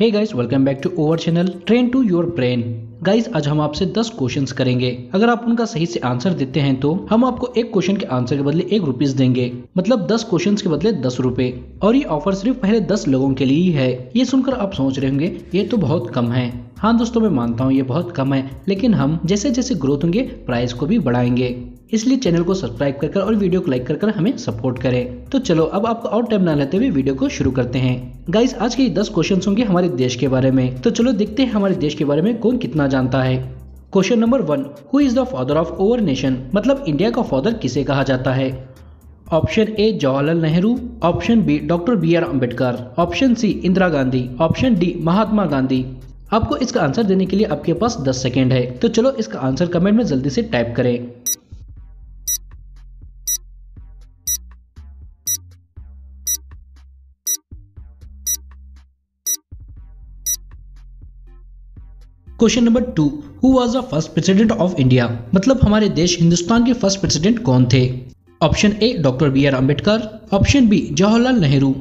Hey guys welcome back to our channel train to your brain. Guys आज हम आपसे 10 questions करेंगे। अगर आप उनका सही से आंसर देते हैं तो हम आपको एक क्वेश्चन के आंसर के बदले ₹1 देंगे, मतलब 10 क्वेश्चंस के बदले ₹10। और ये ऑफर सिर्फ पहले 10 लोगों के लिए ही है। ये सुनकर आप सोच रहे होंगे ये तो बहुत कम है। हाँ दोस्तों, मैं मानता हूँ ये बहुत कम है, लेकिन हम जैसे जैसे ग्रोथ होंगे प्राइस को भी बढ़ाएंगे। इसलिए चैनल को सब्सक्राइब कर और वीडियो को लाइक कर हमें सपोर्ट करें। तो चलो अब आपको और टाइम ना लेते हुए वीडियो को शुरू करते हैं। गाइस आज के 10 क्वेश्चन होंगे हमारे देश के बारे में। तो चलो देखते हैं हमारे देश के बारे में कौन कितना जानता है। Question number 1, who is the father of our nation, मतलब इंडिया का फादर किसे कहा जाता है। Option A Jawaharlal Nehru, option B doctor BR Ambedkar, option C Indira Gandhi, option D Mahatma Gandhi. आपको इसका आंसर देने के लिए आपके पास 10 सेकेंड है। तो चलो इसका आंसर कमेंट में जल्दी से टाइप करें। Question number 2, who was the first president of India, मतलब हमारे देश हिंदुस्तान के फर्स्ट प्रेसिडेंट कौन थे। Option A doctor BR Ambedkar, option B Jawaharlal Nehru,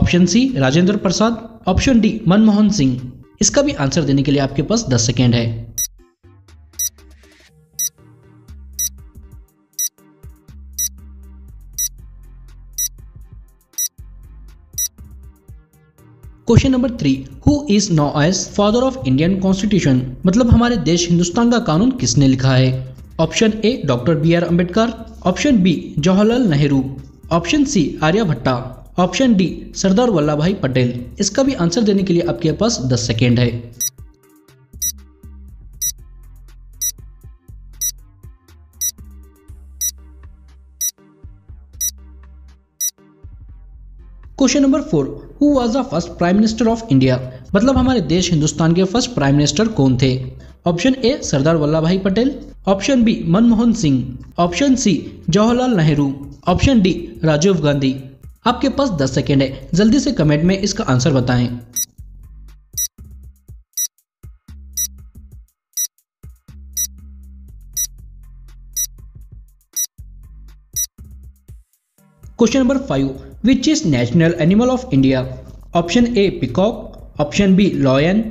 option C Rajendra Prasad, option D Manmohan Singh. इसका भी आंसर देने के लिए आपके पास 10 सेकेंड है। Question number 3, who is now as father of Indian constitution, मतलब हमारे देश हिंदुस्तान का कानून किसने लिखा है। Option A doctor BR Ambedkar, option B Jawaharlal Nehru, option C Aryabhatta, option D Sardar Vallabhbhai Patel. इसका भी आंसर देने के लिए आपके पास 10 सेकेंड है। Question number 4, who was the first prime minister of India, मतलब हमारे देश हिंदुस्तान के फर्स्ट प्राइम मिनिस्टर कौन थे। ऑप्शन ए सरदार वल्लभ भाई Patel, option B Manmohan Singh, option C Jawaharlal Nehru, option D Rajiv Gandhi. आपके पास 10 सेकेंड है, जल्दी से कमेंट में इसका आंसर बताएं। Question number 5, which is national animal of India. Option A peacock, option B lion,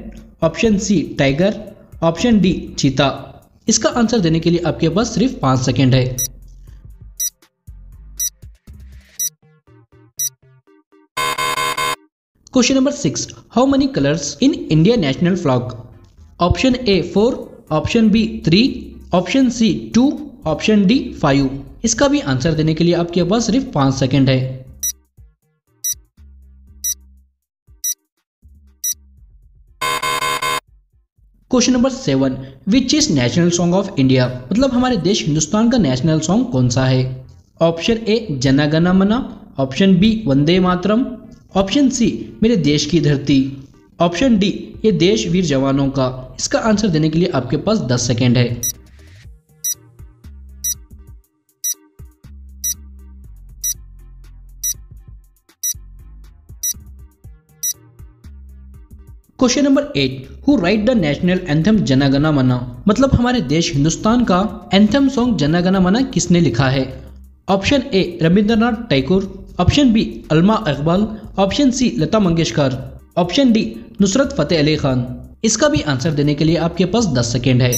option C tiger, option D cheetah. इसका आंसर देने के लिए आपके पास सिर्फ 5 सेकेंड है। Question number 6, how many colours in India national flag. Option A 4, option B 3, option C 2, option D 5। इसका भी answer देने के लिए आपके पास सिर्फ 5 सेकेंड है। Question number 7, which is national song of India, मतलब हमारे देश हिंदुस्तान का नेशनल सॉन्ग कौन सा है। ऑप्शन ए Jana Gana Mana, option B Vande Mataram, option C मेरे देश की धरती, ऑप्शन डी ये देश वीर जवानों का। इसका आंसर देने के लिए आपके पास 10 सेकेंड है। Question number 8, who write the national anthem Jana Gana मना, मतलब हमारे देश हिंदुस्तान का एंथम सॉन्ग जना गना मना किसने लिखा है। Option A Rabindranath Tagore, option B Allama Iqbal, option C Lata Mangeshkar, option D Nusrat Fateh Ali Khan. इसका भी आंसर देने के लिए आपके पास 10 सेकेंड है।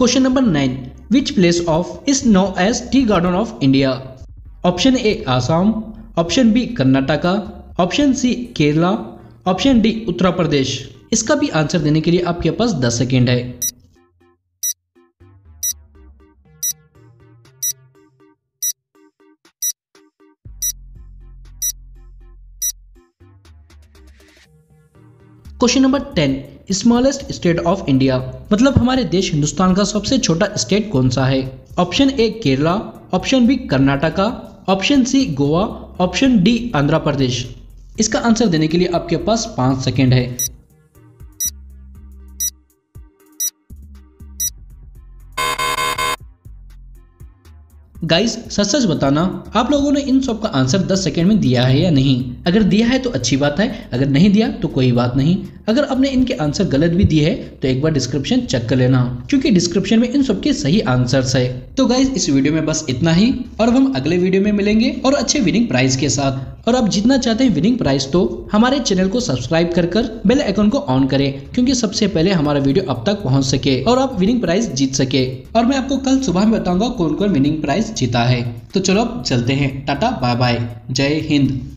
Question number 9, which place of is known as tea garden of India. Option A Assam, option B Karnataka, option C Kerala, option D Uttar Pradesh. इसका भी आंसर देने के लिए आपके पास 10 सेकेंड है। Question number 10, smallest state of India, मतलब हमारे देश हिंदुस्तान का सबसे छोटा स्टेट कौन सा है। Option A Kerala, option B Karnataka, option C Goa, option D Andhra Pradesh. इसका आंसर देने के लिए आपके पास 5 सेकेंड है। गाइज सच सच बताना आप लोगों ने इन सब का आंसर 10 सेकंड में दिया है या नहीं। अगर दिया है तो अच्छी बात है, अगर नहीं दिया तो कोई बात नहीं। अगर आपने इनके आंसर गलत भी दिए है तो एक बार डिस्क्रिप्शन चेक कर लेना, क्योंकि डिस्क्रिप्शन में इन सबके सही आंसर्स है। तो गाइज इस वीडियो में बस इतना ही, और हम अगले वीडियो में मिलेंगे और अच्छे विनिंग प्राइज के साथ। और आप जीतना चाहते हैं विनिंग प्राइज तो हमारे चैनल को सब्सक्राइब कर बेल आइकन को ऑन करें, क्योंकि सबसे पहले हमारा वीडियो आप तक पहुंच सके और आप विनिंग प्राइज जीत सके। और मैं आपको कल सुबह में बताऊंगा कौन कौन विनिंग प्राइज जीता है। तो चलो अब चलते हैं, टाटा बाय बाय, जय हिंद।